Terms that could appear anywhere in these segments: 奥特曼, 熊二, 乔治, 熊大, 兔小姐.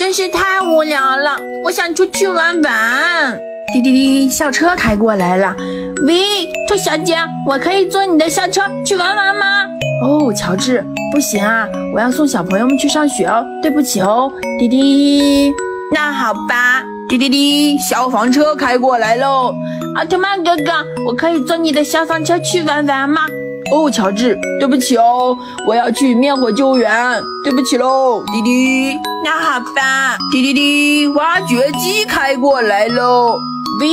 真是太无聊了，我想出去玩玩。滴滴滴，校车开过来了。喂，兔小姐，我可以坐你的校车去玩玩吗？哦，乔治，不行啊，我要送小朋友们去上学哦，对不起哦。滴滴，那好吧。滴滴滴，消防车开过来喽。奥特曼哥哥，我可以坐你的消防车去玩玩吗？哦，乔治，对不起哦，我要去灭火救援，对不起喽，滴滴。那好吧，滴滴滴，挖掘机开过来喽。喂，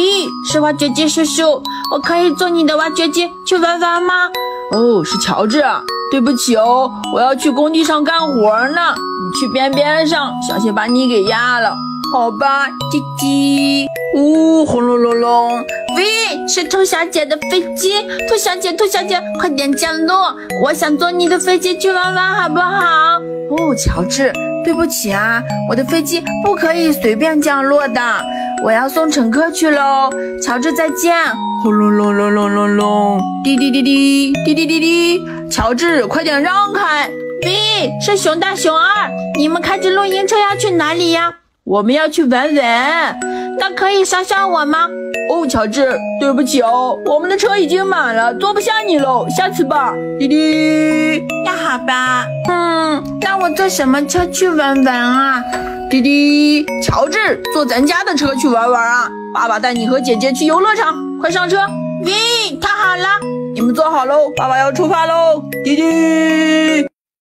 是挖掘机叔叔，我可以坐你的挖掘机去玩玩吗？哦，是乔治啊，对不起哦，我要去工地上干活呢，你去边边上，小心把你给压了。好吧，滴滴。呜、哦，轰隆隆隆。喂，是兔小姐的飞机，兔小姐，兔小姐，快点降落！我想坐你的飞机去玩玩，好不好？哦，乔治，对不起啊，我的飞机不可以随便降落的，我要送乘客去喽。乔治，再见。轰隆隆隆隆隆隆，滴滴滴滴，滴滴滴滴。乔治，快点让开！喂，是熊大、熊二，你们开着露营车要去哪里呀？我们要去玩玩，那可以捎上我吗？哦，乔治，对不起哦，我们的车已经满了，坐不下你喽，下次吧。滴滴，那好吧。那我坐什么车去玩玩啊？滴滴，乔治，坐咱家的车去玩玩啊！爸爸带你和姐姐去游乐场，快上车。喂，太好了，你们坐好喽，爸爸要出发喽。滴滴。